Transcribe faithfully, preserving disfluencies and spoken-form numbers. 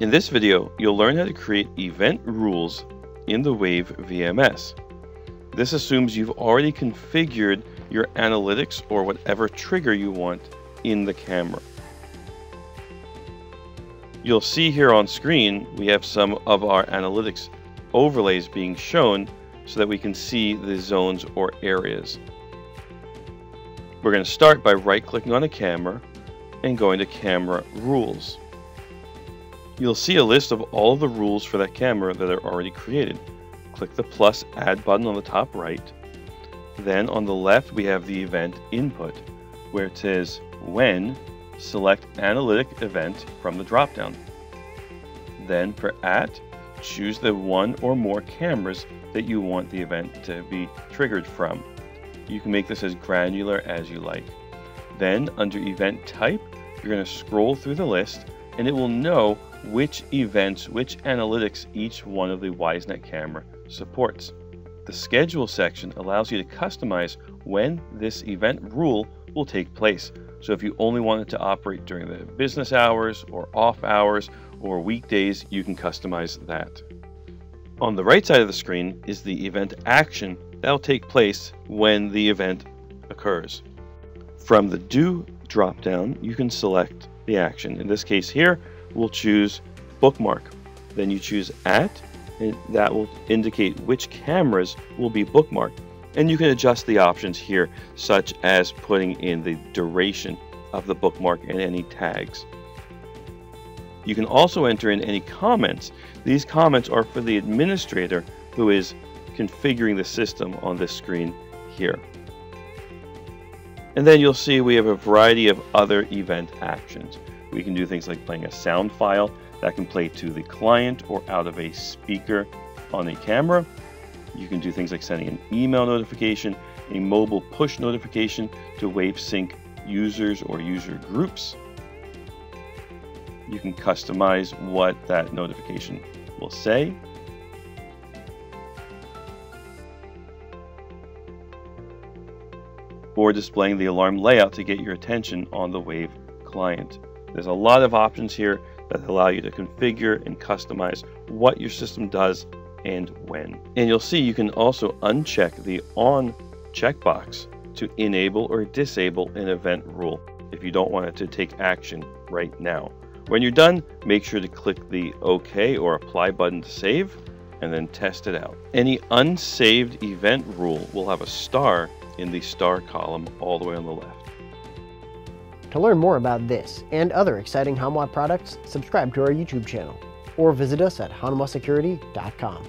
In this video, you'll learn how to create event rules in the Wave V M S. This assumes you've already configured your analytics or whatever trigger you want in the camera. You'll see here on screen, we have some of our analytics overlays being shown so that we can see the zones or areas. We're going to start by right-clicking on a camera and going to Camera Rules. You'll see a list of all of the rules for that camera that are already created. Click the plus Add button on the top right. Then on the left, we have the event input, where it says When, select Analytic Event from the dropdown. Then for At, choose the one or more cameras that you want the event to be triggered from. You can make this as granular as you like. Then under event type, you're going to scroll through the list and it will know which events, which analytics each one of the Wisenet camera supports. The schedule section allows you to customize when this event rule will take place. So if you only want it to operate during the business hours or off hours or weekdays, you can customize that. On the right side of the screen is the event action that will take place when the event occurs. From the Do dropdown, you can select the action. In this case here, we'll choose Bookmark. Then you choose At, and that will indicate which cameras will be bookmarked. And you can adjust the options here, such as putting in the duration of the bookmark and any tags. You can also enter in any comments. These comments are for the administrator who is configuring the system on this screen here. And then you'll see we have a variety of other event actions. We can do things like playing a sound file that can play to the client or out of a speaker on a camera. You can do things like sending an email notification, a mobile push notification to WaveSync users or user groups. You can customize what that notification will say. Or displaying the alarm layout to get your attention on the Wave client. There's a lot of options here that allow you to configure and customize what your system does and when. And you'll see you can also uncheck the on checkbox to enable or disable an event rule if you don't want it to take action right now. When you're done, make sure to click the OK or Apply button to save and then test it out. Any unsaved event rule will have a star in the star column all the way on the left. To learn more about this and other exciting Hanwha products, subscribe to our YouTube channel or visit us at hanwha security dot com.